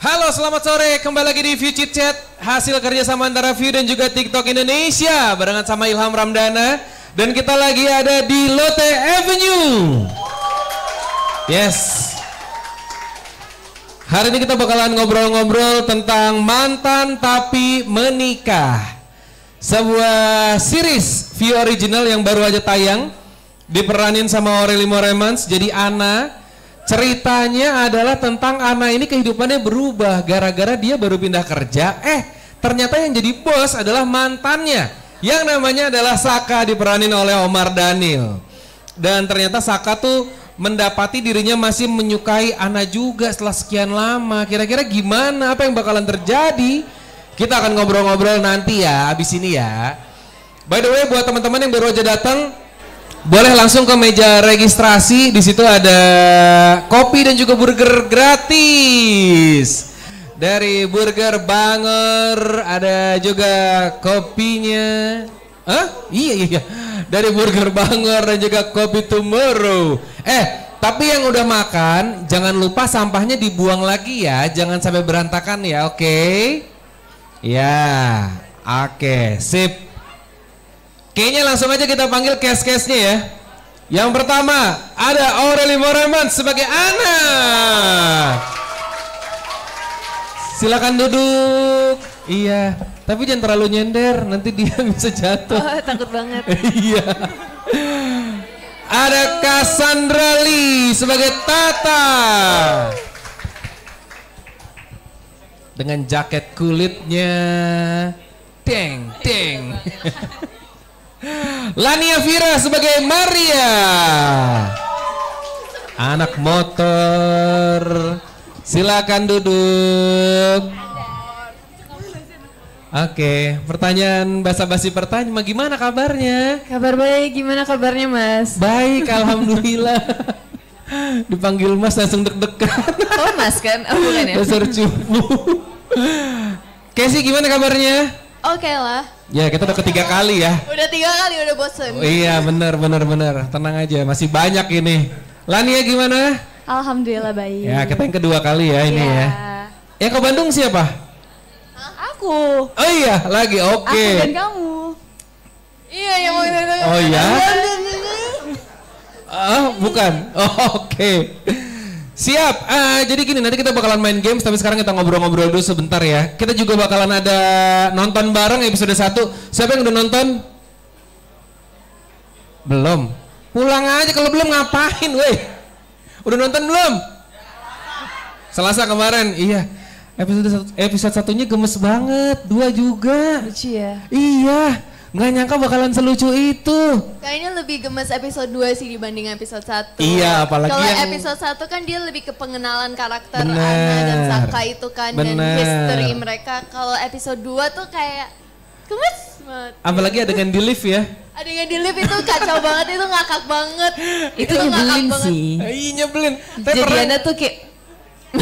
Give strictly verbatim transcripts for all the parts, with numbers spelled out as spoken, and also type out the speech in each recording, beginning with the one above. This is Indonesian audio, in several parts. Halo, selamat sore. Kembali lagi di Viu Chit-Chat, hasil kerjasama antara Viu dan juga TikTok Indonesia barengan sama Ilham Ramdana, dan kita lagi ada di Lotte Avenue. Yes. Hari ini kita bakalan ngobrol-ngobrol tentang Mantan Tapi Menikah, sebuah series Viu Original yang baru aja tayang, diperanin sama Aurelie Moremans jadi Ana. Ceritanya adalah tentang Ana ini kehidupannya berubah gara-gara dia baru pindah kerja. Eh, ternyata yang jadi bos adalah mantannya yang namanya adalah Saka, diperanin oleh Omar Daniel. Dan ternyata Saka tuh mendapati dirinya masih menyukai Ana juga setelah sekian lama. Kira-kira gimana? Apa yang bakalan terjadi? Kita akan ngobrol-ngobrol nanti ya, abis ini ya. By the way, buat teman-teman yang baru aja datang, boleh langsung ke meja registrasi, di situ ada kopi dan juga burger gratis. Dari Burger Bangor ada juga kopinya. Hah? Iya iya iya. Dari Burger Bangor dan juga kopi Tomorrow. Eh, tapi yang udah makan jangan lupa sampahnya dibuang lagi ya, jangan sampai berantakan ya, oke? Okay? Ya, oke, okay, sip. Kayaknya langsung aja kita panggil cast-castnya ya. Yang pertama ada Aurelie Moremans sebagai Ana. Silakan duduk. Iya, tapi jangan terlalu nyender, nanti dia bisa jatuh. Oh, takut banget. Iya. Ada Cassandra Lee sebagai Tata. Dengan jaket kulitnya. Deng, deng. Lania Vira sebagai Maria, anak motor. Silakan duduk. Oke, pertanyaan basa-basi pertanyaan, gimana kabarnya? Kabar baik, gimana kabarnya Mas? Baik, alhamdulillah. Dipanggil Mas langsung deg-degan. Oh Mas kan? Oh bukan ya? Dasar cupu. Casey, gimana kabarnya? Oke okay lah. Ya, kita udah ketiga kali ya. Udah tiga kali, udah bosen. Oh, iya, bener, bener, bener. Tenang aja, masih banyak ini. Lania gimana? Alhamdulillah baik. Ya, kita yang kedua kali ya ini ya. Ya, ke Bandung siapa? Hah? Aku. Oh iya, lagi, oke. Okay. Aku dan kamu. Iya, yang mau itu. Oh iya? Ah, bukan. Oh, oke. Okay. Siap, uh, jadi gini, nanti kita bakalan main games, tapi sekarang kita ngobrol-ngobrol dulu sebentar ya. Kita juga bakalan ada nonton bareng episode satu. Siapa yang udah nonton? Belum? Pulang aja kalau belum, ngapain weh? Udah nonton belum? Selasa kemarin, iya. Episode, episode satunya gemes banget, dua juga. Lucu ya? Iya. Nggak nyangka bakalan selucu itu. Kayaknya lebih gemes episode dua sih dibanding episode satu. Iya, apalagi kalau yang episode satu kan dia lebih ke pengenalan karakter bener, Ana dan Saka itu kan, bener, dan history mereka. Kalau episode dua tuh kayak gemes banget. Apalagi adegan di lift ya. Adegan di lift itu kacau banget, itu ngakak banget. Itu, itu nyebelin ngakak sih. Iya nyebelin. Jadiannya tuh kayak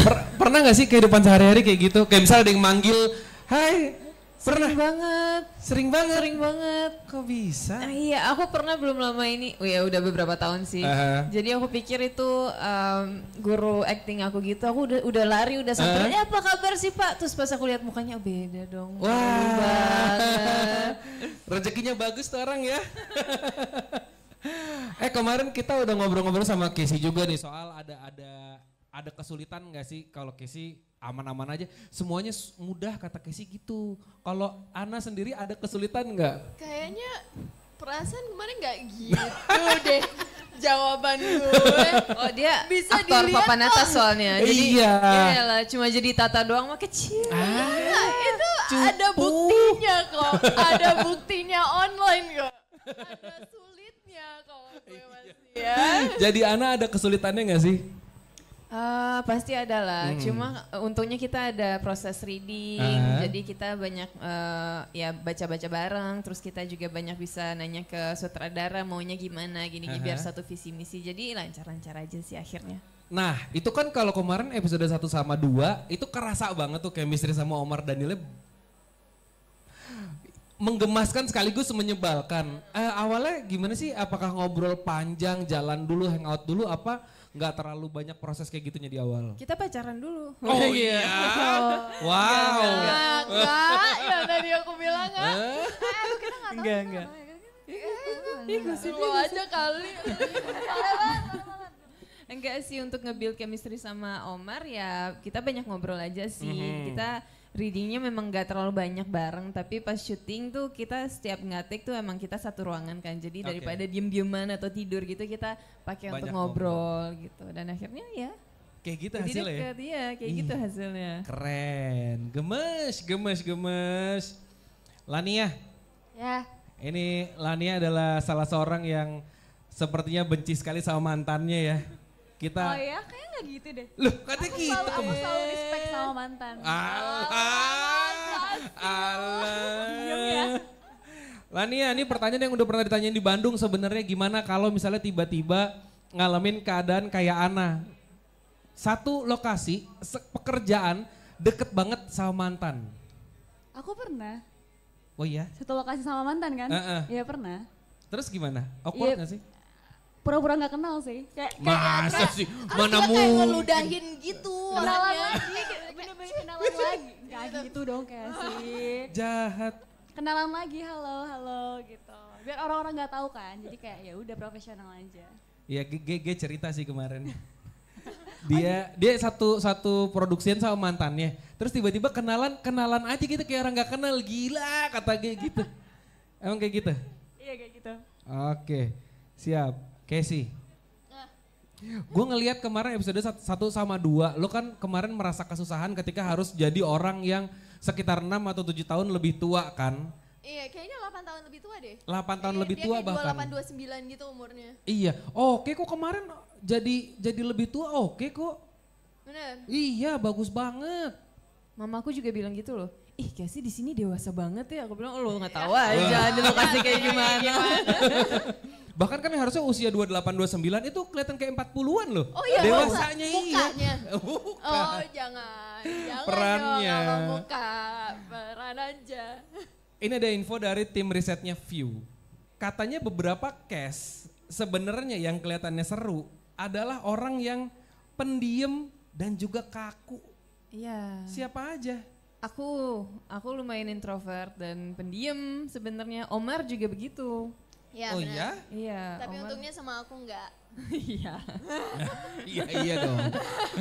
per, pernah nggak sih kehidupan sehari-hari kayak gitu? Kayak misalnya ada yang manggil, "Hai." Pernah sering banget, sering banget, sering banget. Kok bisa? Ah, iya, aku pernah belum lama ini. Oh ya, udah beberapa tahun sih. Uh-huh. Jadi aku pikir itu um, guru acting aku gitu. Aku udah udah lari, udah sampai. Uh-huh. Eh, apa kabar sih Pak? Terus pas aku lihat mukanya beda dong. Wah. Wow. Rezekinya bagus tuh orang ya. Eh kemarin kita udah ngobrol-ngobrol sama Casey juga nih soal ada ada ada kesulitan nggak sih kalau Casey? Aman-aman aja, semuanya mudah kata Casey gitu. Kalau Ana sendiri ada kesulitan nggak? Kayaknya perasaan kemarin nggak gitu deh jawaban gue. Oh dia bisa aktor papan atas soalnya. Jadi iya. Iyalah, cuma jadi Tata doang mah kecil. Ah, itu cukup. Ada buktinya kok, ada buktinya online kok. Ada sulitnya kok gue masih ya. Jadi Ana ada kesulitannya nggak sih? Uh, pasti ada lah, hmm. Cuma uh, untungnya kita ada proses reading, uh-huh. Jadi kita banyak uh, ya baca-baca bareng, terus kita juga banyak bisa nanya ke sutradara maunya gimana, gini-gini uh-huh. Biar satu visi misi, jadi lancar-lancar aja sih akhirnya. Nah itu kan kalau kemarin episode satu sama dua itu kerasa banget tuh chemistry sama Omar Daniel, menggemaskan sekaligus menyebalkan. Uh, awalnya gimana sih, apakah ngobrol panjang, jalan dulu, hangout dulu apa? nggak terlalu banyak proses kayak gitunya di awal. Kita pacaran dulu. Oh iya. Wow. Enggak, enggak. Yang tadi aku bilang enggak. Aduh, kita nggak tahu. Enggak, enggak. Ih, gosip lo aja kali. Enggak sih, untuk nge-build chemistry sama Omar ya kita banyak ngobrol aja sih. Mm-hmm. Kita readingnya memang gak terlalu banyak bareng, tapi pas syuting tuh kita setiap ngatik tuh emang kita satu ruangan kan. Jadi okay. daripada diem-dieman atau tidur gitu kita pakai untuk ngobrol, ngobrol gitu. Dan akhirnya ya. Kayak gitu jadi hasilnya deket, ya? Iya, kayak Ih, gitu hasilnya. Keren, gemes, gemes, gemes. Lania. Ya. Ini Lania adalah salah seorang yang sepertinya benci sekali sama mantannya ya. Kita oh ya, kayaknya gak gitu deh. Loh, katanya aku gitu. Selalu, aku selalu respect sama mantan. Alah, alah, alah. Ya. Lania, ini pertanyaan yang udah pernah ditanyain di Bandung sebenarnya, gimana kalau misalnya tiba-tiba ngalamin keadaan kayak Ana. Satu lokasi, pekerjaan, deket banget sama mantan. Aku pernah. Oh iya? Satu lokasi sama mantan kan? Iya uh-uh. pernah. Terus gimana? Awkward ya. Gak sih? Pura-pura gak kenal sih. Kayak, Masa kayak, sih? Kayak, mana mungkin? Kayak ngeludahin gitu. Kenalan lagi, bener-bener kenalan lagi. Gak gitu dong sih. Jahat. Kenalan lagi, halo, halo gitu. Biar orang-orang gak tahu kan, jadi kayak ya udah profesional aja. Iya, G G cerita sih kemarin. Dia dia satu satu produksian sama mantannya. Terus tiba-tiba kenalan, kenalan aja gitu kayak orang gak kenal. Gila kata G gitu. Emang kayak gitu? Iya kayak gitu. Oke, siap. Casey, gue ngelihat kemarin episode satu sama dua, lo kan kemarin merasa kesusahan ketika harus jadi orang yang sekitar enam atau tujuh tahun lebih tua kan? Iya, kayaknya delapan tahun lebih tua deh. delapan tahun lebih tua bahkan. Dia dua puluh delapan dua puluh sembilan gitu umurnya. Iya, oke kok kemarin jadi jadi lebih tua oke kok. Bener? Iya, bagus banget. Mamaku juga bilang gitu loh. Ih Casey di sini dewasa banget ya, aku bilang lo gak tahu aja lo kasih kayak gimana. Bahkan kan harusnya usia dua puluh delapan dua puluh sembilan itu kelihatan kayak empat puluhan loh. Oh iya, dewasanya iya. Buka. Oh jangan, jangan perannya. Dong kalau muka, peran aja. Ini ada info dari tim risetnya Viu. Katanya beberapa case sebenarnya yang kelihatannya seru adalah orang yang pendiam dan juga kaku. Iya. Siapa aja? Aku, aku lumayan introvert dan pendiam sebenarnya. Omar juga begitu. Ya, oh bener. Iya? Iya. Tapi Omar... untungnya sama aku enggak. Iya. Iya iya dong.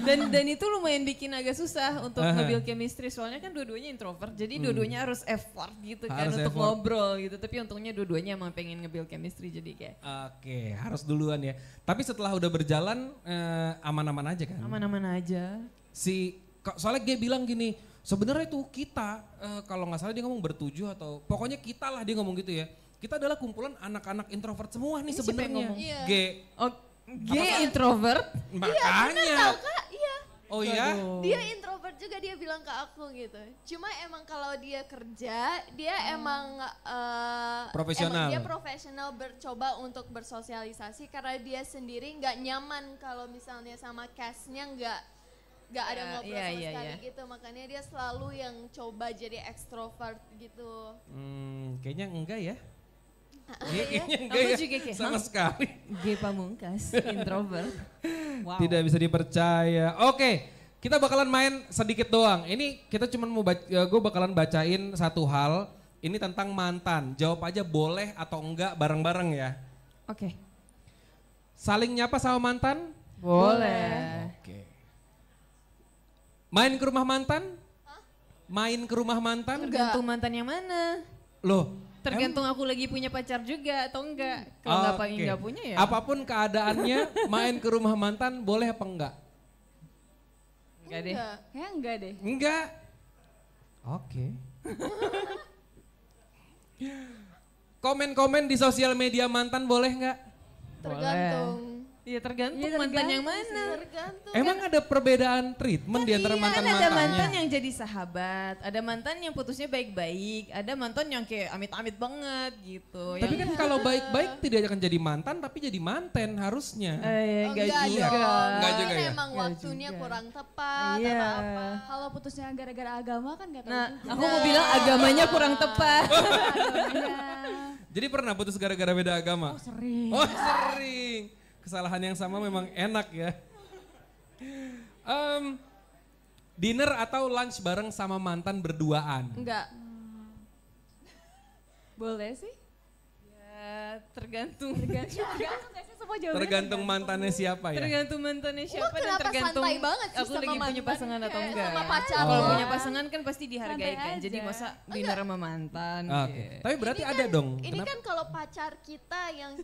Dan dan itu lumayan bikin agak susah untuk nge-build chemistry. Soalnya kan dua-duanya introvert. Jadi hmm. dua-duanya harus effort gitu harus kan effort. Untuk ngobrol gitu. Tapi untungnya dua-duanya emang pengen nge-build chemistry jadi kayak. Oke, harus duluan ya. Tapi setelah udah berjalan eh, aman-aman aja kan? Aman-aman aja. Si soalnya dia bilang gini, sebenarnya itu kita eh, kalau nggak salah dia ngomong bertujuh atau pokoknya kita lah dia ngomong gitu ya. Kita adalah kumpulan anak-anak introvert semua nih sebenarnya. Iya. G. Oh, G introvert? Makanya. Iya, bener, Kak. Iya. Oh iya? Dia introvert juga dia bilang ke aku gitu. Cuma emang kalau dia kerja, dia hmm. emang... Uh, profesional. Emang dia profesional bercoba untuk bersosialisasi karena dia sendiri nggak nyaman kalau misalnya sama cast-nya nggak... Gak ada yeah, ngobrol yeah, sama yeah, sekali yeah. gitu, makanya dia selalu yang coba jadi ekstrovert gitu. Hmm, kayaknya enggak ya. G, kayaknya enggak ya, juga kayak, sama sekali. G pamungkas, introvert. Wow. Tidak bisa dipercaya. Oke, kita bakalan main sedikit doang. Ini kita cuma mau, gue bakalan bacain satu hal. Ini tentang mantan, jawab aja boleh atau enggak bareng-bareng ya. Oke. Okay. Saling nyapa sama mantan? Boleh. Oke. Okay. Main ke rumah mantan? Hah? Main ke rumah mantan? Tergantung enggak. Mantan yang mana. Loh? Tergantung em? Aku lagi punya pacar juga atau enggak. Kalau enggak okay. enggak punya ya. Apapun keadaannya main ke rumah mantan boleh apa enggak? Enggak deh. Kayaknya enggak deh. Enggak. Oke. Okay. Komen-komen di sosial media mantan boleh enggak? Tergantung. Boleh. Iya tergantung, ya, tergantung mantan yang mana. Tergantung, emang kan? Ada perbedaan treatment kan di antara iya, mantan-mantannya. Ada mantan yang jadi sahabat, ada mantan yang putusnya baik-baik, ada mantan yang kayak amit-amit banget gitu. Tapi yang kan iya. kalau baik-baik tidak akan jadi mantan tapi jadi manten harusnya. Eh, oh, enggak, enggak juga. Dong. Enggak juga ya. Emang enggak waktunya juga. Kurang tepat iya. atau apa. Kalau putusnya gara-gara agama kan enggak tahu. Nah, juga. Aku mau bilang agamanya kurang tepat. Agamanya. Jadi pernah putus gara-gara beda agama? Oh sering. Oh sering. kesalahan yang sama memang enak ya. Um, dinner atau lunch bareng sama mantan berduaan? Enggak. Hmm. Boleh sih. Ya tergantung. Tergantung, tergantung, semua tergantung mantannya siapa ya? Tergantung mantannya siapa oh, dan tergantung banget sih aku sama lagi punya pasangan atau enggak. Sama pacar. Kalau punya pasangan kan pasti dihargai kan. Jadi masa dinner sama mantan. Oke. Okay. Tapi berarti ini ada kan, dong. Ini kenapa? Kan kalau pacar kita yang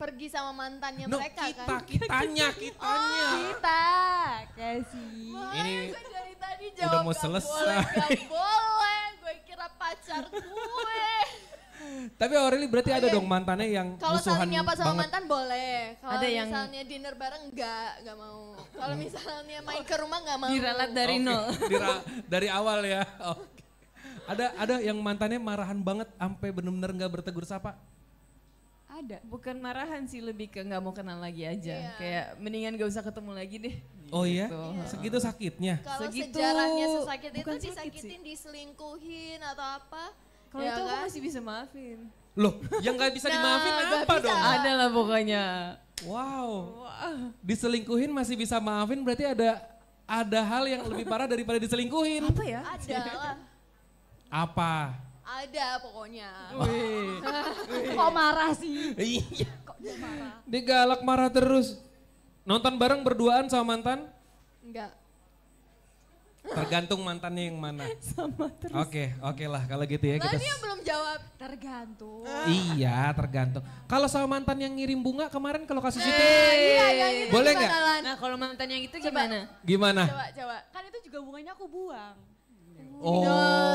pergi sama mantannya no, mereka kita, kan? Kitanya, kitanya. Oh, kita, kasih. Wah, ini dari tadi jawab udah mau gak selesai. Boleh, gak boleh, gue kira pacar gue. Tapi Aurelie berarti ada dong mantannya yang kalau musuhan banget. Kalau sama mantan boleh, kalau misalnya yang... dinner bareng enggak, enggak mau. Kalau misalnya main ke rumah enggak mau. Diralat dari okay. nol. Dira, dari awal ya, oke. Okay. Ada, ada yang mantannya marahan banget sampai bener-bener enggak bertegur sapa? Ada. Bukan marahan sih, lebih ke nggak mau kenal lagi aja. Yeah. Kayak mendingan gak usah ketemu lagi deh. Oh gitu. Iya? Yeah. Segitu sakitnya? Kalau segitu... sejarahnya sesakit bukan itu disakitin, diselingkuhin atau apa. Kalau ya itu kan? Aku masih bisa maafin. Loh yang gak bisa nah, dimaafin apa bisa. Dong? Ada lah pokoknya. Wow. Wow. Diselingkuhin masih bisa maafin berarti ada ada hal yang lebih parah daripada diselingkuhin. Apa ya? Ada lah. Apa? Ada pokoknya. Wih. Kok marah sih? Iya. Kok dia marah? Dia galak marah terus. Nonton bareng berduaan sama mantan? Enggak. Tergantung mantannya yang mana. Sama terus. Oke, oke lah kalau gitu ya. Lania kita... belum jawab. Tergantung. Iya, tergantung. Kalau sama mantan yang ngirim bunga kemarin kalau kasus eh, itu. Iya, iya, itu boleh nggak? Nah kalau mantan yang itu gimana? Coba, gimana? Coba, coba. Kan itu juga bunganya aku buang. Oh, oh ya,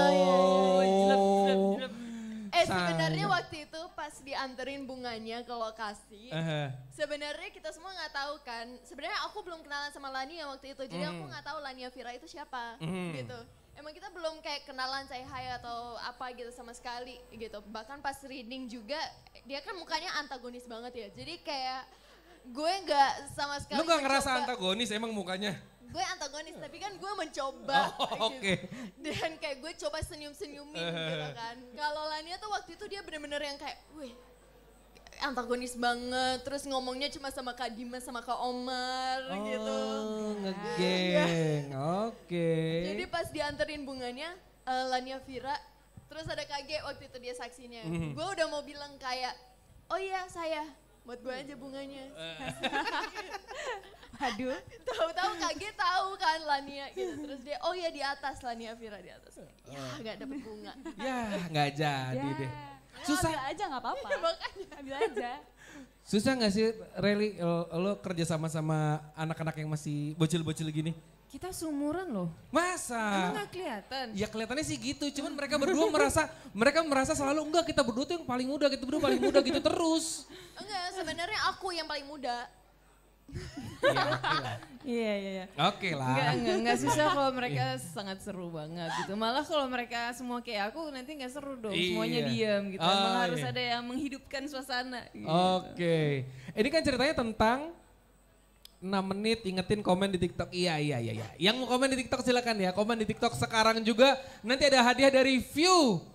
ya. Jelep, jelep, jelep. Eh sebenarnya waktu itu pas dianterin bunganya ke lokasi, uh-huh. sebenarnya kita semua nggak tahu kan. Sebenarnya aku belum kenalan sama Lania waktu itu, jadi mm. aku nggak tahu Lania Vira itu siapa, mm. gitu. Emang kita belum kayak kenalan say hi atau apa gitu sama sekali, gitu. Bahkan pas reading juga, dia kan mukanya antagonis banget ya. Jadi kayak gue nggak sama sekali. Lu nggak ngerasa antagonis emang mukanya? Gue antagonis tapi kan gue mencoba oh, okay. gitu. Dan kayak gue coba senyum-senyumin uh. gitu kan. Kalau Lania tuh waktu itu dia bener-bener yang kayak wih antagonis banget, terus ngomongnya cuma sama Kak Dimas sama Kak Omar oh, gitu. Ngegeng, ya. Oke. Okay. Jadi pas dianterin bunganya uh, Lania Vira, terus ada kaget waktu itu dia saksinya. Mm. Gue udah mau bilang kayak, oh iya saya. Buat gue aja bunganya. Aduh. Tahu-tahu kaget tahu kan Lania gitu. Terus dia, oh ya di atas Lania Vira di atas. Ya gak dapet bunga. Ya gak jadi ya. Deh. Susah. Ya, ambil aja gak apa-apa. Ya, ambil aja. Susah gak sih Reli lo, lo kerja sama-sama anak-anak yang masih bocil-bocil gini? Kita seumuran loh. Masa? Emang gak kelihatan? Ya kelihatannya sih gitu, cuman mereka berdua merasa, mereka merasa selalu enggak kita berdua tuh yang paling muda, kita berdua paling muda gitu terus. Enggak, sebenarnya aku yang paling muda. Iya, iya, iya. Oke lah. Enggak, enggak, enggak susah kalau mereka sangat seru banget gitu. Malah kalau mereka semua kayak aku nanti enggak seru dong, iya. Semuanya diam gitu. Oh, emang iya. Harus ada yang menghidupkan suasana. Gitu. Oke, ini kan ceritanya tentang... enam menit ingetin komen di TikTok. Iya, iya, iya, iya. Yang mau komen di TikTok silakan ya. Komen di TikTok sekarang juga. Nanti ada hadiah dari Viu.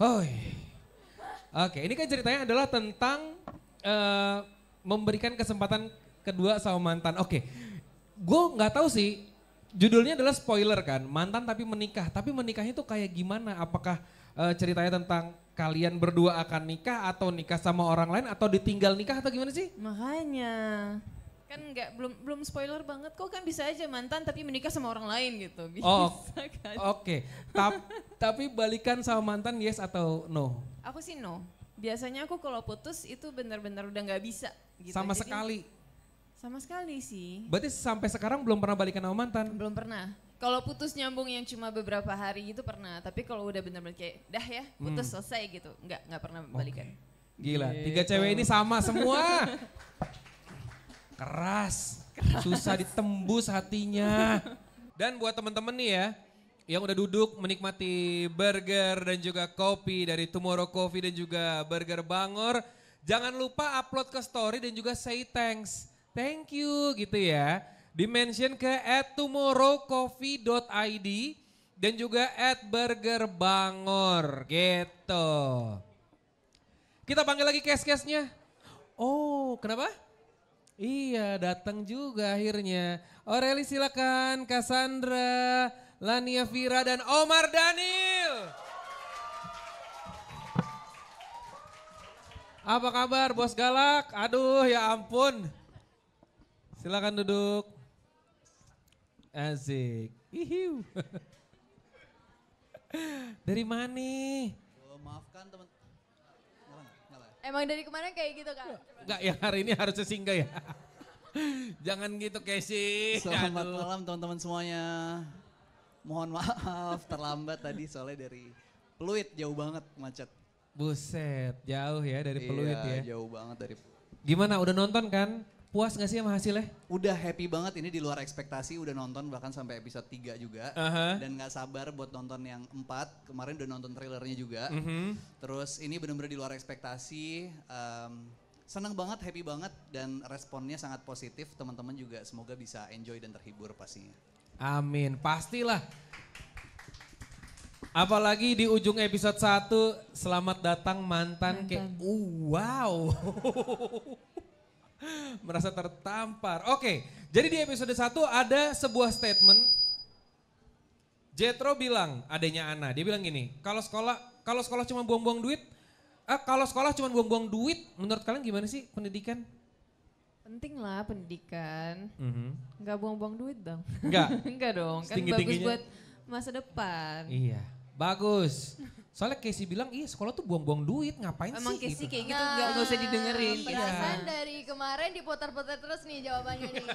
Hoi. Oke, ini kan ceritanya adalah tentang uh, memberikan kesempatan kedua sama mantan. Oke, gue gak tahu sih judulnya adalah spoiler kan. Mantan tapi menikah. Tapi menikahnya tuh kayak gimana? Apakah uh, ceritanya tentang kalian berdua akan nikah atau nikah sama orang lain atau ditinggal nikah atau gimana sih? Makanya... kan nggak belum belum spoiler banget kok kan bisa aja mantan tapi menikah sama orang lain gitu bisa oh, kan oke okay. Ta- tapi balikan sama mantan yes atau no? Aku sih no, biasanya aku kalau putus itu benar-benar udah nggak bisa gitu. Sama jadi, sekali sama sekali sih berarti sampai sekarang belum pernah balikan sama mantan? Belum pernah. Kalau putus nyambung yang cuma beberapa hari gitu pernah, tapi kalau udah benar-benar kayak dah ya putus hmm. selesai gitu nggak nggak pernah balikan. Okay. Gila gitu. Tiga cewek ini sama semua. Keras, susah ditembus hatinya. Dan buat teman-teman nih ya, yang udah duduk menikmati burger dan juga kopi dari Tomorrow Coffee dan juga Burger Bangor, jangan lupa upload ke story dan juga say thanks, thank you gitu ya. Dimention ke at tomorrow coffee dot i d dan juga at burger bangor gitu. Kita panggil lagi case-case-nya. Oh, kenapa? Iya, datang juga akhirnya. Aurelie silakan, Cassandra, Lania Vira dan Omar Daniel. Apa kabar Bos Galak? Aduh, ya ampun. Silakan duduk. Asik. Ihiu. Dari mana? Oh, maafkan teman. Emang dari kemarin kayak gitu kan? Enggak ya, hari ini harusnya singgah ya. Jangan gitu Casey. Selamat Aduh. malam teman-teman semuanya. Mohon maaf terlambat tadi soalnya dari Peluit jauh banget macet. Buset, jauh ya dari Peluit iya, ya. Jauh banget dari Peluit. Gimana udah nonton kan? Puas gak sih sama hasilnya? Udah happy banget, ini di luar ekspektasi udah nonton bahkan sampai episode tiga juga. Uh-huh. Dan gak sabar buat nonton yang empat, kemarin udah nonton trailernya juga. Uh-huh. Terus ini benar-benar di luar ekspektasi, um, senang banget, happy banget dan responnya sangat positif. Teman-teman juga semoga bisa enjoy dan terhibur pastinya. Amin, pastilah. Apalagi di ujung episode satu, selamat datang mantan, mantan. Ke... Uh, wow. Merasa tertampar. Oke, jadi di episode satu ada sebuah statement. Jethro bilang, adanya Ana, dia bilang gini, kalau sekolah kalau sekolah cuma buang-buang duit, eh, kalau sekolah cuma buang-buang duit, menurut kalian gimana sih pendidikan? Penting lah pendidikan, mm-hmm. Nggak buang-buang duit dong. Nggak? Nggak dong, kan bagus buat masa depan. Iya, bagus. Soalnya Casey bilang, iya sekolah tuh buang-buang duit, ngapain Emang sih? Emang Casey gitu. kayak gitu nah, gak, gak usah didengerin. Perasaan ya. Dari kemarin diputar-putar terus nih jawabannya nih.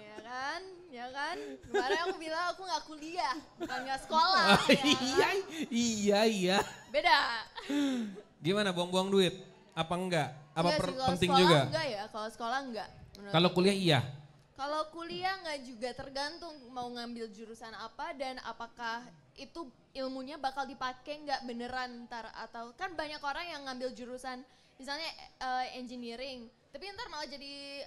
Ya kan? Ya kan? Kemarin aku bilang aku gak kuliah, bukan gak sekolah. Ah, ya iya, kan? iya, iya. Beda. Gimana buang-buang duit? Apa enggak? Apa enggak sih, penting juga? Enggak ya, kalau sekolah enggak. Kalau kuliah iya? Kalau kuliah enggak juga, tergantung mau ngambil jurusan apa dan apakah itu ilmunya bakal dipakai nggak beneran ntar, atau kan banyak orang yang ngambil jurusan misalnya uh, engineering tapi ntar malah jadi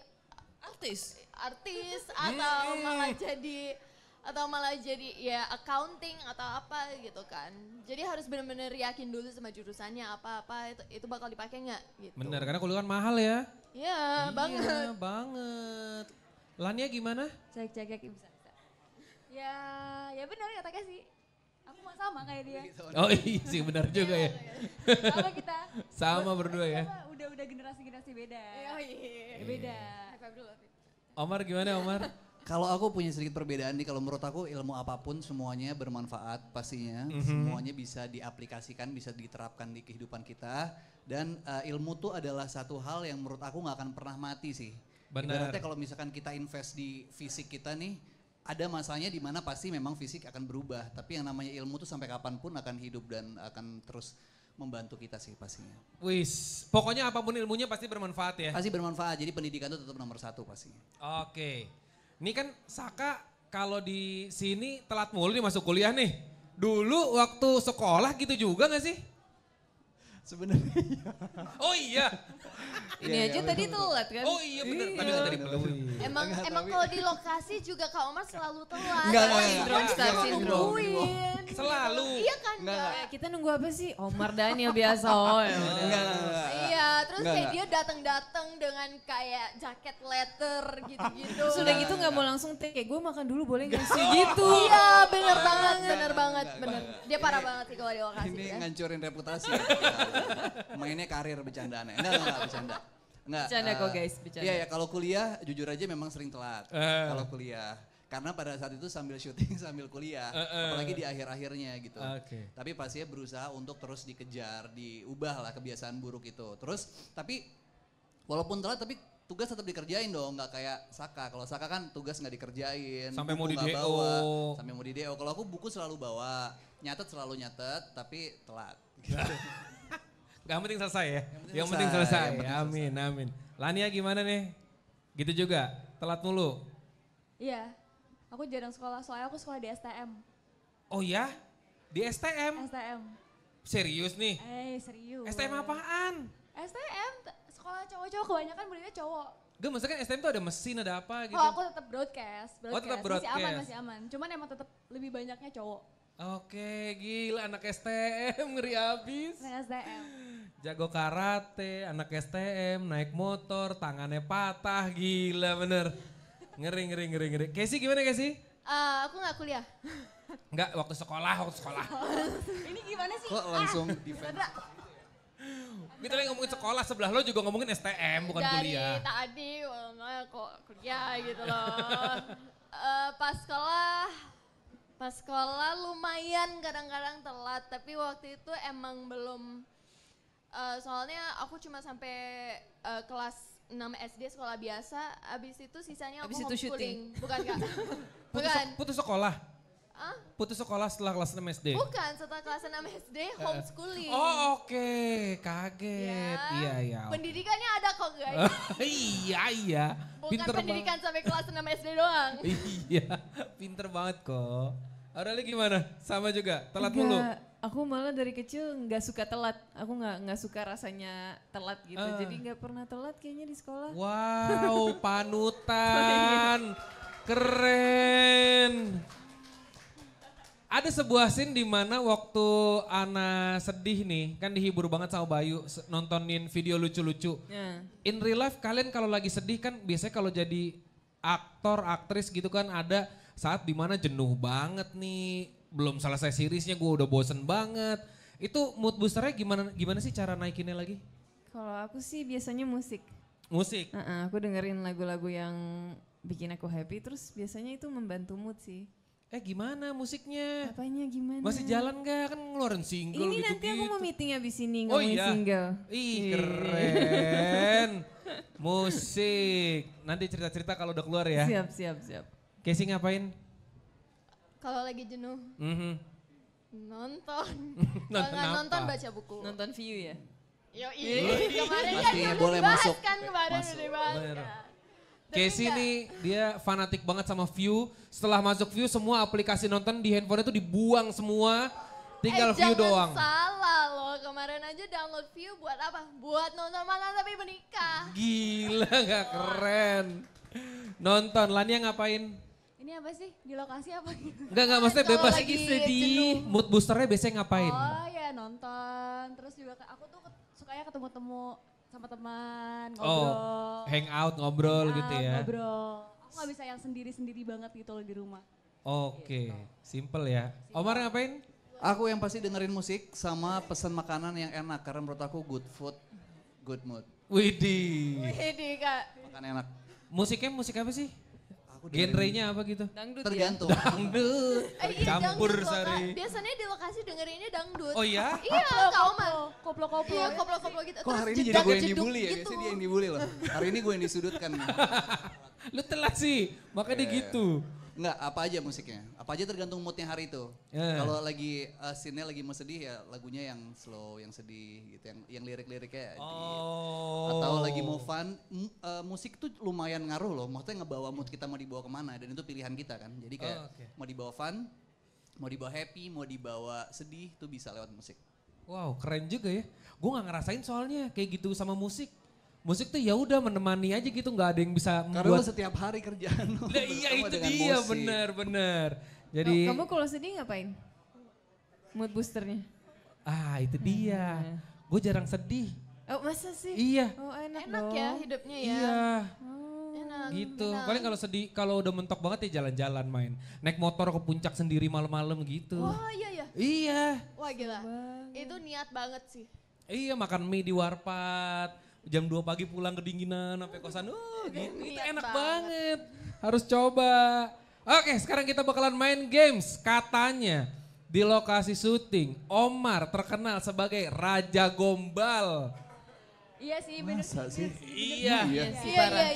artis artis atau hmm. malah jadi atau malah jadi ya accounting atau apa gitu kan, jadi harus bener-bener yakin dulu sama jurusannya apa-apa itu, itu bakal dipakai nggak gitu. Bener, karena kuliah kan mahal ya. Yeah, iya banget banget. Lania gimana? Cek-cek bisa. Ya, ya benar kata Casey. Aku mau sama kayak dia. Oh iya sih benar juga ya. Sama kita. Sama berdua ya. Udah-udah generasi-generasi beda. Oh iya. Beda. Omar gimana Omar? Kalau aku punya sedikit perbedaan nih, kalau menurut aku ilmu apapun semuanya bermanfaat pastinya. Mm-hmm. Semuanya bisa diaplikasikan, bisa diterapkan di kehidupan kita. Dan uh, ilmu tuh adalah satu hal yang menurut aku gak akan pernah mati sih. Benar. Ibaratnya kalau misalkan kita invest di fisik kita nih, ada masanya di mana pasti memang fisik akan berubah, tapi yang namanya ilmu tuh sampai kapanpun akan hidup dan akan terus membantu kita sih pastinya. Wis, pokoknya apapun ilmunya pasti bermanfaat ya? Pasti bermanfaat, jadi pendidikan itu tetap nomor satu pastinya. Oke, ini kan Saka kalau di sini telat mulu nih masuk kuliah nih. Dulu waktu sekolah gitu juga gak sih? Sebenarnya. Oh iya. Ini ya, aja ya, tadi telat kan? Oh iya benar, tapi iya. tadi belum. Emang Enggak, emang kalau di lokasi juga Kak Omar selalu telat. Enggak, enggak, enggak. Star syndrome. Selalu. Iya kan? Enggak. Kita nunggu apa sih? Omar Daniel biasa. Oh, ya. Enggak. Iya, terus enggak, kayak enggak. dia datang-datang dengan kayak jaket letter gitu-gitu. Sudah gitu enggak mau langsung take, gue makan dulu boleh enggak sih gitu. Iya, benar banget, benar banget, benar. Dia parah banget sih kalau di lokasi. Ini ngancurin reputasi. Mainnya karir bercandaannya, enggak enggak bercanda. Enggak, bercanda uh, kok guys, bercanda. Iya ya, kalau kuliah jujur aja memang sering telat uh. kalau kuliah. Karena pada saat itu sambil syuting sambil kuliah, uh, uh. apalagi di akhir-akhirnya gitu. Okay. Tapi pastinya berusaha untuk terus dikejar, diubah lah kebiasaan buruk itu. Terus tapi walaupun telat tapi tugas tetap dikerjain dong, nggak kayak Saka. Kalau Saka kan tugas nggak dikerjain, sampai mau di D O. Sampai mau di D O. Kalau aku buku selalu bawa, nyatet selalu nyatet, tapi telat. Gitu. Gak penting selesai ya? Yang penting selesai. Yang penting selesai. Amin, amin. Lania gimana nih? Gitu juga? Telat mulu? Iya. Aku jarang sekolah, soalnya aku sekolah di S T M. Oh ya? Di S T M? S T M. Serius nih? Eh, serius. S T M apaan? S T M, sekolah cowok-cowok kebanyakan muridnya cowok. Gak, maksudnya kan S T M tuh ada mesin, ada apa gitu? Oh, aku tetap broadcast. broadcast. Oh, tetap broadcast. Masih aman, masih aman. Cuman emang tetap lebih banyaknya cowok. Oke, gila anak S T M ngeri abis. Anak S T M. Jago karate, anak S T M, naik motor, tangannya patah, gila bener. Ngeri, ngeri, ngeri, ngeri. Casey gimana Casey? Uh, aku gak kuliah. Enggak, waktu sekolah, waktu sekolah. Ini gimana sih? Kok langsung ah, defense? Kita lagi ngomongin sekolah, sebelah lo juga ngomongin S T M bukan dari kuliah. Dari tadi, walaupun kok kuliah gitu loh. uh, pas sekolah, pas sekolah lumayan kadang-kadang telat. Tapi waktu itu emang belum, uh, soalnya aku cuma sampai uh, kelas enam S D sekolah biasa. Abis itu sisanya abis aku itu homeschooling. Shooting. Bukan Kak? Bukan. Putus sekolah? Huh? Putus sekolah setelah kelas enam S D? Bukan, setelah kelas enam S D homeschooling. Oh oke, okay. Kaget. Ya. Iya, iya. Pendidikannya ada kok guys. Iya, iya. Bukan pinter pendidikan banget. Sampai kelas enam S D doang. Iya, pinter banget kok. Aurelie gimana? Sama juga, telat enggak, mulu? Aku malah dari kecil nggak suka telat. Aku nggak nggak suka rasanya telat gitu. Uh. Jadi nggak pernah telat kayaknya di sekolah. Wow, panutan. Keren. Ada sebuah scene di mana waktu Ana sedih nih, kan dihibur banget sama Bayu nontonin video lucu-lucu. Yeah. In real life kalian kalau lagi sedih kan biasanya kalau jadi aktor, aktris gitu kan ada saat di mana jenuh banget nih, belum selesai seriesnya gue udah bosen banget. Itu mood boosternya gimana gimana sih cara naikinnya lagi? Kalau aku sih biasanya musik. Musik? Uh-uh, aku dengerin lagu-lagu yang bikin aku happy terus biasanya itu membantu mood sih. Eh gimana musiknya? Apanya gimana? Masih jalan gak? Kan ngeluarin single ini gitu-gitu. Ini nanti aku mau meeting abis ini ngomongin oh iya. Single. Ih keren. Musik. Nanti cerita-cerita kalau udah keluar ya. Siap, siap, siap. Casey ngapain? Kalau lagi jenuh. Mm-hmm. Nonton. Kalau gak nonton baca buku. Nonton Viu ya? Yoi. Kemarin kan udah dibahas kan kemarin udah dibahas kan. Casey nih dia fanatik banget sama Viu. Setelah masuk Viu semua aplikasi nonton di handphonenya tuh dibuang semua. Tinggal eh, Viu doang. Eh jangan salah loh, kemarin aja download Viu buat apa? Buat nonton Mantan Tapi Menikah. Gila gak keren. Nonton, Lania ngapain? Ini apa sih? Di lokasi apa? Enggak, enggak maksudnya bebas. Lagi sedih. Mood boosternya biasanya ngapain? Oh ya nonton, terus juga aku tuh sukanya ketemu-temu. Sama teman, ngobrol. Oh, hangout, ngobrol hangout, gitu ya. Ngobrol. Aku gak bisa yang sendiri-sendiri banget gitu loh di rumah. Oke, okay. Gitu. Simple ya. Simple. Omar ngapain? Aku yang pasti dengerin musik sama pesan makanan yang enak. Karena menurut aku good food, good mood. Widih. Widih Kak. Makan enak. Musiknya musik apa sih? Genrenya apa gitu? Dangdut tergantung. Ya? Dangdut. Campur sari. Biasanya di lokasi dengerinnya dangdut. Oh iya? Iya, Kak Omar. Koplo-koplo. Iya, koplo-koplo gitu. Kok hari ini jadi gue yang dibully ya? Biasanya dia yang dibully loh. Hari ini gue yang disudutkan. Lu telat sih, makanya gitu. Enggak, apa aja musiknya. Apa aja tergantung moodnya hari itu. Kalau lagi scene-nya lagi mau sedih ya lagunya yang slow, yang sedih gitu. Yang yang lirik-liriknya. Oh. Atau lagi mau fun, M uh, musik tuh lumayan ngaruh loh. Maksudnya ngebawa mood kita mau dibawa kemana dan itu pilihan kita kan. Jadi kayak oh, okay. Mau dibawa fun, mau dibawa happy, mau dibawa sedih tuh bisa lewat musik. Wow keren juga ya. Gue gak ngerasain soalnya kayak gitu sama musik. Musik tuh ya udah menemani aja gitu, nggak ada yang bisa membuat. Karena setiap hari kerjaan lo. Nah, iya itu dia benar-benar. Jadi kamu kalau sedih ngapain? Mood boosternya? Ah itu dia. Hmm. Gue jarang sedih. Oh masa sih? Iya. Oh enak, enak ya hidupnya ya. Iya. Oh, enak. Gitu. Enak. Paling kalau sedih kalau udah mentok banget ya jalan-jalan main. Naik motor ke puncak sendiri malam-malam gitu. Wah iya ya. Iya. Wah gila. Banget. Itu niat banget sih. Iya makan mie di warpat. jam dua pagi pulang kedinginan sampai kosan. Uh, gitu. Itu enak banget. Harus coba. Oke, sekarang kita bakalan main games. Katanya di lokasi syuting Omar terkenal sebagai Raja Gombal. Iya sih benar sih. Iya. Iya sih parah.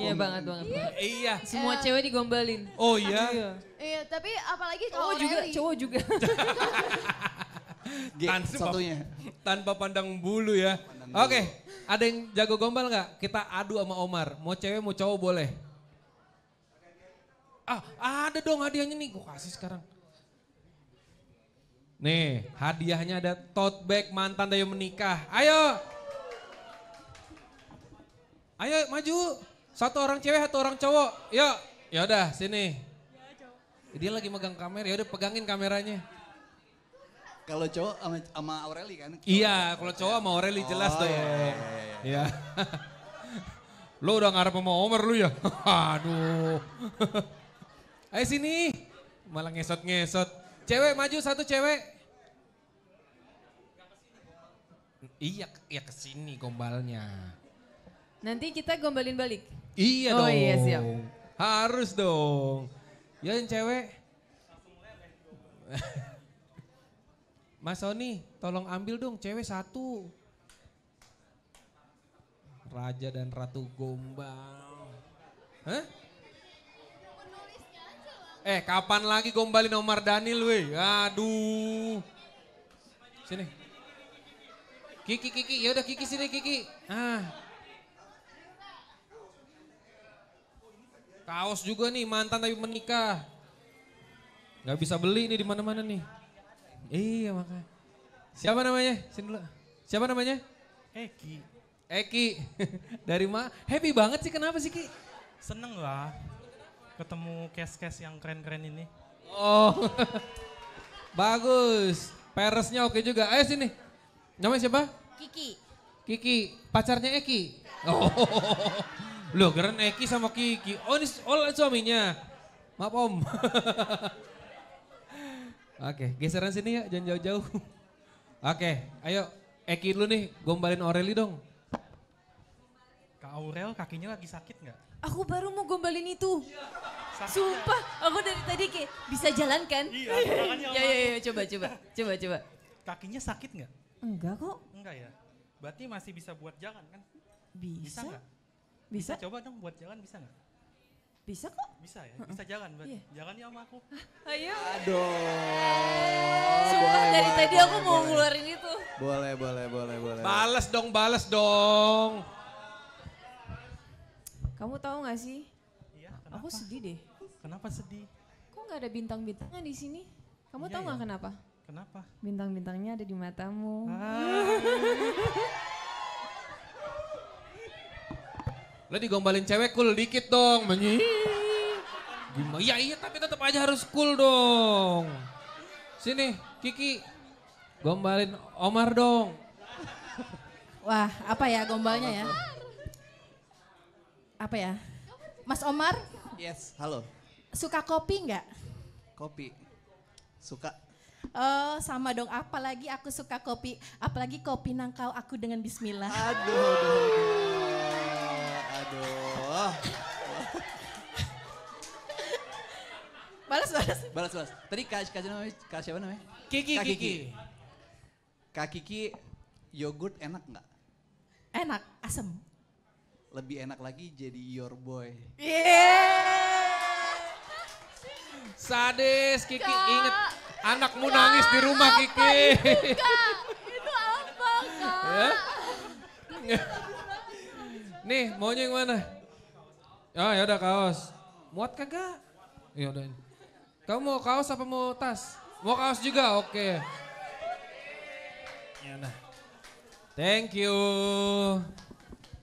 Iya banget banget. Iya. Semua cewek digombalin. Oh iya. Iya, tapi apalagi cowok juga, cowok juga. Satunya. Tanpa pandang bulu ya. Oke. Ada yang jago gombal gak? Kita adu sama Omar. Mau cewek mau cowok boleh. Ah ada dong hadiahnya nih. Gue kasih sekarang. Nih hadiahnya ada tote bag Mantan Tapi Menikah. Ayo. Ayo maju. Satu orang cewek satu orang cowok. Yuk. Yaudah sini. Dia lagi megang kamera. Yaudah pegangin kameranya. Kalau cowok sama, sama Aurelie kan? Cowok iya, kalau cowok sama Aurelie jelas oh, dong. Iya, iya, iya. Iya. Lo udah ngarep sama Omar lu ya? Aduh. Ayo sini. Malah ngesot-ngesot. Cewek maju satu cewek. Iya, ya kesini gombalnya. Nanti kita gombalin balik? Iya oh, dong. Oh iya siap. Harus dong. Ya yang cewek. Mas Sony, tolong ambil dong cewek satu. Raja dan Ratu Gombal. Hah? Eh kapan lagi gombalin Omar Daniel weh? Aduh. Sini. Kiki, Kiki. Ya udah Kiki sini Kiki. Ah. Kaos juga nih mantan tapi menikah. Gak bisa beli nih di mana-mana nih. Iya makanya. Siapa namanya? Sini dulu. Siapa namanya? Eki. Eki, dari mana? Happy banget sih, kenapa sih Ki? Seneng lah, ketemu kes-kes yang keren-keren ini. Oh, bagus. Peresnya oke juga, ayo sini. Namanya siapa? Kiki. Kiki, pacarnya Eki. Oh, loh keren Eki sama Kiki. Oh ini oh, suaminya. Maaf om. Oke, geseran sini ya, jangan jauh-jauh. Oke, ayo Eki dulu nih, gombalin Aurelie dong. Kak Aurel kakinya lagi sakit nggak? Aku baru mau gombalin itu. Iya, sumpah, aku dari tadi kayak bisa jalan kan? Iya, makanya. Ya, ya, ya, coba, coba, coba, coba. Kakinya sakit nggak? Enggak kok. Enggak ya? Berarti masih bisa buat jalan kan? Bisa. Bisa nggak? Bisa. Bisa. Coba dong buat jalan bisa nggak? Bisa kok. Bisa ya? Bisa jalan berarti. Yeah. Jalan ya sama aku. Ayo. Aduh. Sumpah boleh, dari boleh, tadi boleh, aku boleh. Mau ngeluarin itu. Boleh, boleh, boleh, boleh. Balas dong, balas dong. Kamu tahu nggak sih? Iya, aku sedih deh. Kenapa sedih? Kok nggak ada bintang-bintangnya di sini? Kamu iya, tahu nggak iya. kenapa? Kenapa? Bintang-bintangnya ada di matamu. Lo digombalin cewek cool dikit dong, menyi. Gimana? Ya iya, tapi tetap aja harus cool dong. Sini, Kiki, gombalin Omar dong. Wah, apa ya gombalnya ya? Apa ya? Mas Omar? Yes, halo. Suka kopi enggak? Kopi. Suka. Oh, sama dong. Apalagi aku suka kopi. Apalagi kopi nangkau aku dengan bismillah. Aduh, aduh, aduh. Aduh. Balas, balas. Balas, balas. Tadi Kak siapa namanya? Kiki, Kak Kiki. Kak Kiki, yogurt enak enggak? Enak, asem. Lebih enak lagi jadi your boy. Yeah. Sadis, Kiki Kak. Inget anakmu Kak. Nangis di rumah apa Kiki. Itu, Kak? Itu apa Kak? Ya? Nih maunya yang mana? Oh yaudah kaos. Muat kagak? Yaudah. Kamu mau kaos apa mau tas? Mau kaos juga? Oke. Ya nah. Thank you.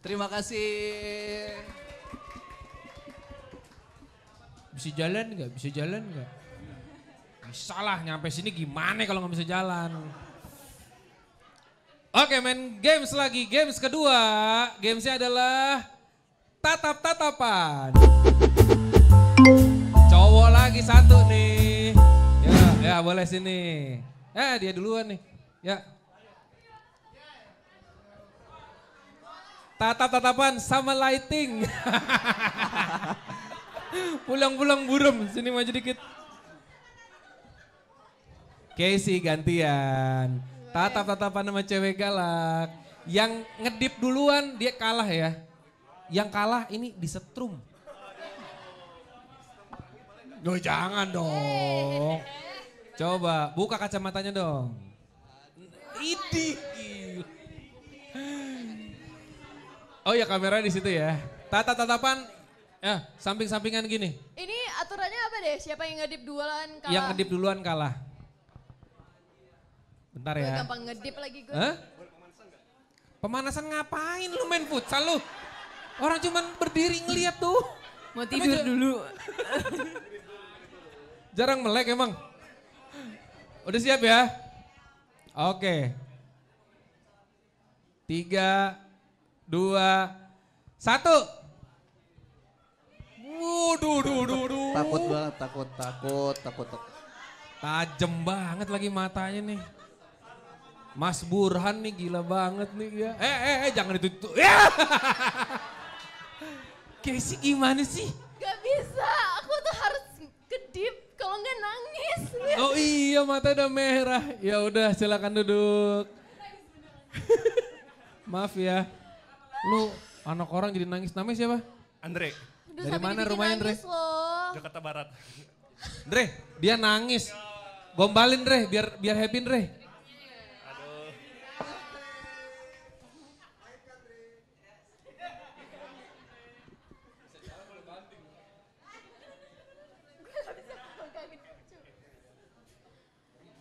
Terima kasih. Bisa jalan nggak? Bisa jalan nggak? Bisa lah, nyampe sini gimana kalau nggak bisa jalan. Oke main games lagi, games kedua. Gamesnya adalah tatap-tatapan. Cowok lagi satu nih. Ya, ya boleh sini. Eh dia duluan nih. Ya. Tatap-tatapan sama lighting. Pulang-pulang burem, sini maju dikit. Casey gantian. Tatap-tatapan sama cewek galak. Yang ngedip duluan dia kalah ya. Yang kalah ini disetrum. Duh jangan dong. Coba buka kacamatanya dong. Idi. Oh ya kamera di situ ya. Tatap-tatapan ya, samping-sampingan gini. Ini aturannya apa deh? Siapa yang ngedip duluan kalah? Yang ngedip duluan kalah. Bentar ya. Gue gampang ngedip lagi gue. Hah? Pemanasan ngapain lu main futsal lu? Orang cuman berdiri ngeliat tuh. Mau tidur dulu. Jarang melek emang. Udah siap ya? Oke. Tiga, dua, satu. Waduh, duh, duh, duh. Takut banget, takut, takut, takut, takut. Tajem banget lagi matanya nih. Mas Burhan nih gila banget nih ya. Eh, eh, eh jangan ditutup. Ya. Casey gimana sih? Gak bisa, aku tuh harus kedip kalau nggak nangis. Oh iya, mata udah merah. Ya udah, silakan duduk. Maaf ya. Lu anak orang jadi nangis, namanya siapa? Andre. Aduh, dari mana rumahnya, Dre? Jakarta Barat. Dre, dia nangis. Gombalin, Dre, biar biar happy, Dre. Aduh.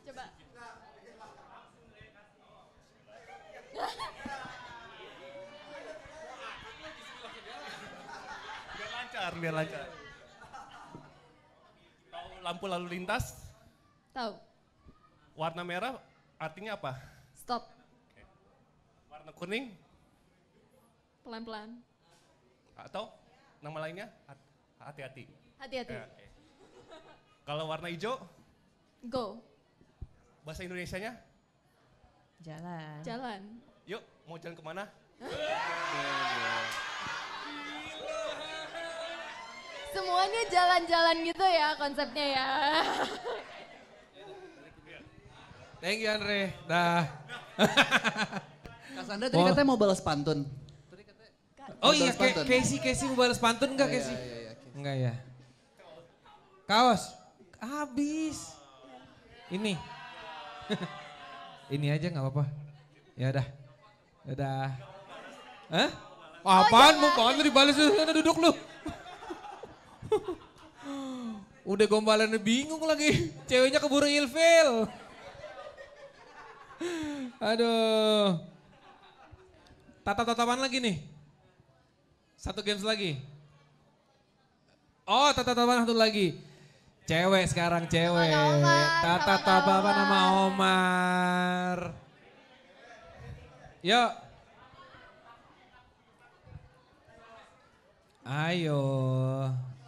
Coba. Biar lancar. Tahu lampu lalu lintas? Tahu. Warna merah artinya apa? Stop. Okay. Warna kuning? Pelan-pelan. Atau nama lainnya? Hati-hati. Hati-hati. Eh, okay. Kalau warna hijau? Go. Bahasa Indonesianya? Jalan. Jalan. Yuk, mau jalan kemana? Semuanya jalan-jalan gitu ya konsepnya ya. Thank you Andre, dah. Cassandra tadi oh. katanya mau balas pantun. Tadi katanya... Oh iya, Casey, Casey mau balas pantun enggak Casey? Oh, iya, iya, iya. Enggak ya. Kaos, habis. Ini. Ini aja gak apa-apa. Ya udah, ya udah. Hah? Apaan oh, mukanya tadi balas, duduk lu. Udah gombalannya bingung lagi, ceweknya keburu ilfil. Aduh. Tatap-tatapan lagi nih. Satu games lagi. Oh tatap-tatapan satu lagi. Cewek sekarang cewek. Tatap-tatapan sama Omar. Yuk. Ayo.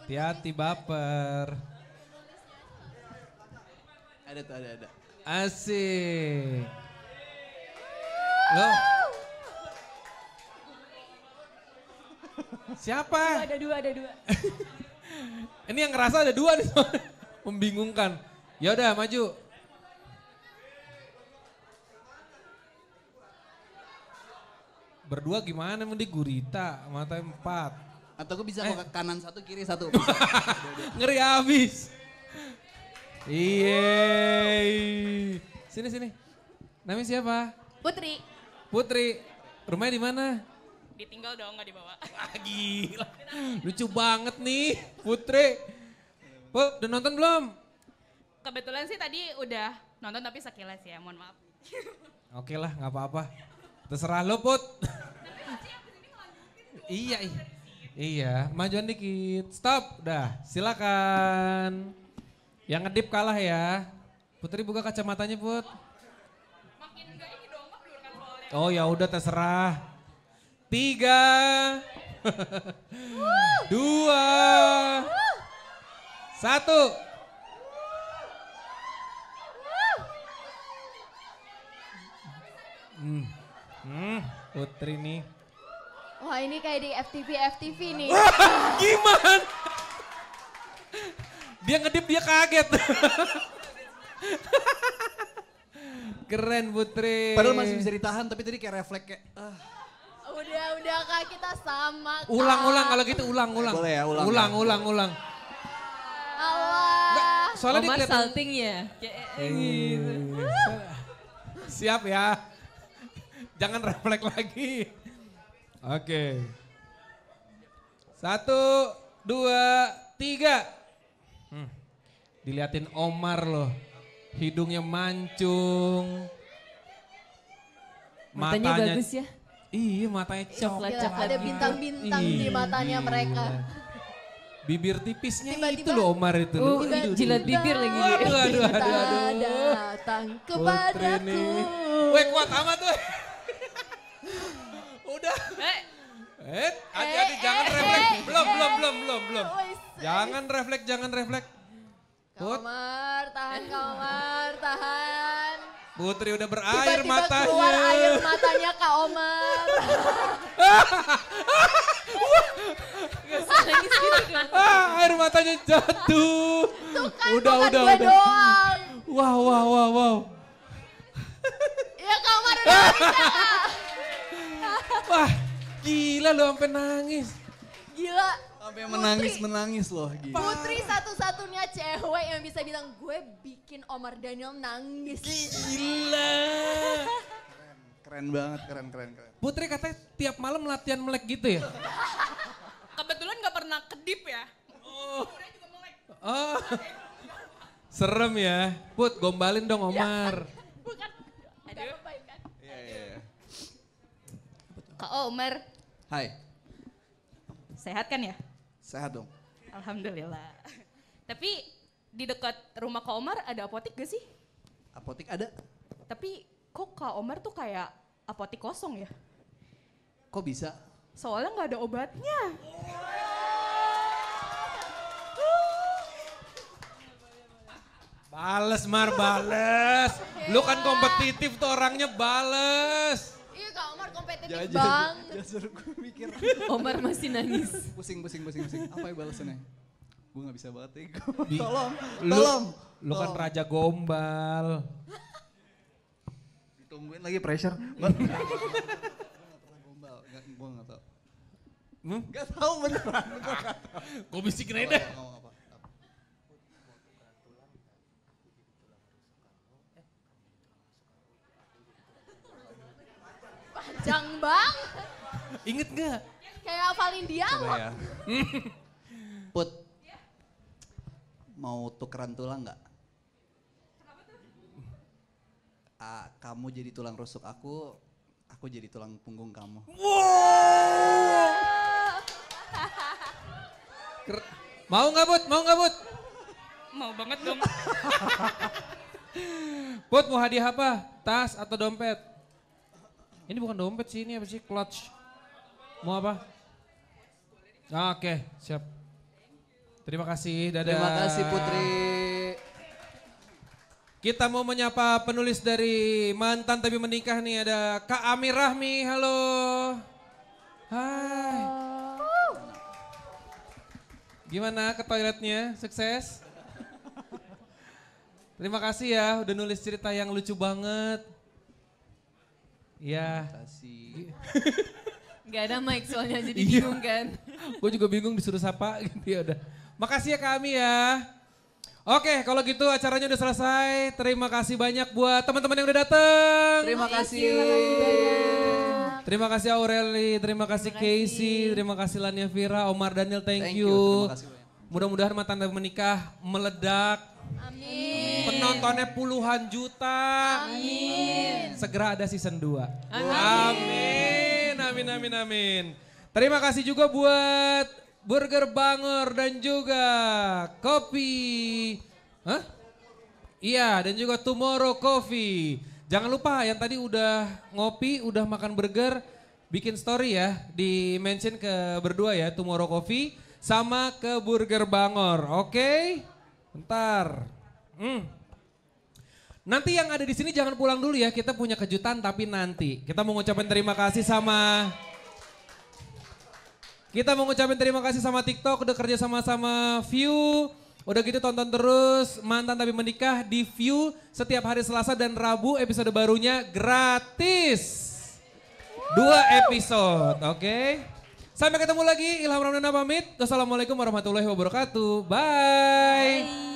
Hati-hati baper. Ada tuh, ada, ada. Asik. Loh. Siapa? Dua, ada dua, ada dua. Ini yang ngerasa ada dua nih. Membingungkan. Ya udah maju. Berdua gimana? Mending gurita, mata empat. Atau gue bisa eh. ke kanan satu, kiri satu. Ngeri habis. Yeay. Sini, sini. Namanya siapa? Putri. Putri. Rumahnya di mana? Ditinggal dong, gak dibawa. Ah, gila. Lucu banget nih Putri. Put, udah nonton belum? Kebetulan sih tadi udah nonton tapi sekilas ya, mohon maaf. Oke lah, gak apa-apa. Terserah lo Put. Iya, iya. Iya, majuan dikit. Stop, dah. Silakan. Yang ngedip kalah ya. Putri buka kacamatanya, Put. Makin enggak ini dong, mengulurkan bolanya. Oh ya udah terserah. Tiga, dua, satu. Hmm, hmm. Putri nih. Wah ini kayak di F T V F T V nih. Wah, gimana? Dia ngedip dia kaget. Keren Putri. Padahal masih bisa ditahan tapi tadi kayak refleks kayak. Uh. Udah udah Kak, kita sama. Ulang-ulang kalau gitu ulang-ulang. Boleh ya ulang. Ulang-ulang-ulang. Allah. Soalnya Omar dia kelihatan... salting ya. Kayak eh, gitu. Uh. Siap ya. Jangan refleks lagi. Oke, satu, dua, tiga. Hmm. Diliatin Omar loh, hidungnya mancung. Matanya, matanya bagus ya? Iya matanya coklat. Ada bintang-bintang di matanya mereka. Bibir tipisnya tiba-tiba, itu loh Omar itu. Oh, tiba-tiba, jilat bibir lagi. Aduh, aduh, aduh, aduh. datang kepadaku. Weh kuat amat weh. Udah. Eh, eh hati-hati eh, jangan eh, refleks. Eh, belum, eh, belum, belum, belum, belum. Jangan refleks, jangan refleks. Kamar, tahan Kamar, tahan. Putri udah berair tiba-tiba matanya. Tiba-tiba keluar air matanya Kak Omar. Gak usah nangis gitu kan. Air matanya jatuh. Tuh kan, udah, bukan udah, gue udah. doang. Wow, wow, wow, wow. Ya Kak Omar udah bisa. Wah, gila lo sampai nangis. Gila. Sampai menangis-menangis loh. Gila. Putri satu-satunya cewek yang bisa bilang gue bikin Omar Daniel nangis. Gila. Keren, keren banget, keren, keren, keren. Putri katanya tiap malam latihan melek gitu ya? Kebetulan gak pernah kedip ya. Oh. Oh. Serem ya. Put, gombalin dong Omar. Bukan, udah kebaikan. Iya, iya, iya. Kak Omar. Hai. Sehat kan ya? Sehat dong. Alhamdulillah. Tapi di dekat rumah Kak Omar ada apotik gak sih? Apotik ada. Tapi kok Kak Omar tuh kayak apotik kosong ya? Kok bisa? Soalnya gak ada obatnya. Bales Mar, bales. Lu kan kompetitif tuh orangnya, bales. Iya Kak Omar kompetitif ya, banget. Ya suruh gue mikir. Omar masih nangis. Pusing, pusing, pusing, pusing. Apa yang balesannya? Gue gak bisa banget ya. Tolong, tolong. Lu, lu kan raja gombal. Ditungguin lagi pressure. Gue gak pernah gombal, gue gak tau. Hmm? Gak tau beneran, gue gak tau. Gue bisikin aja deh. Panjang bang. Ingat gak? Kayak hafalin dialog. Ya. Put, mau tukeran tulang gak? Kenapa tuh? Ah, kamu jadi tulang rusuk aku, aku jadi tulang punggung kamu. Wow. Mau gak Put? Mau gak Put? Mau banget dong. Put, mau hadiah apa? Tas atau dompet? Ini bukan dompet sih, ini apa sih? Clutch. Mau apa? Ah, oke, okay. Siap. Terima kasih, dadah. Terima kasih Putri. Kita mau menyapa penulis dari Mantan Tapi Menikah nih, ada Kak Amir Rahmi, halo. Hai. Gimana ke toiletnya, sukses? Terima kasih ya, udah nulis cerita yang lucu banget. Ya. Gak ada mic soalnya jadi bingung kan. Gue juga bingung disuruh sapa gitu ya udah. Makasih ya kami ya. Oke kalau gitu acaranya udah selesai. Terima kasih banyak buat teman-teman yang udah datang. Terima kasih. Terima kasih Aurelie, terima kasih Casey, terima kasih Lania Vira, Omar Daniel, thank you. Mudah-mudahan Mantan Tapi Menikah meledak. Amin. Penontonnya puluhan juta. Amin. Segera ada season dua. Amin. Amin, amin, amin, amin. Terima kasih juga buat Burger Bangor dan juga Kopi. Hah? Iya, dan juga Tomorrow Coffee. Jangan lupa yang tadi udah ngopi, udah makan burger, bikin story ya. Di mention ke berdua ya, Tomorrow Coffee sama ke Burger Bangor, oke? Okay? Bentar. Hmm. Nanti yang ada di sini jangan pulang dulu ya. Kita punya kejutan tapi nanti. Kita mau ngucapin terima kasih sama... Kita mau ngucapin terima kasih sama TikTok. Udah kerja sama-sama Viu. Udah gitu tonton terus Mantan Tapi Menikah di Viu. Setiap hari Selasa dan Rabu episode barunya gratis. Dua episode, oke? Okay? Sampai ketemu lagi, Ilham Ramdana pamit. Wassalamualaikum warahmatullahi wabarakatuh. Bye. Bye.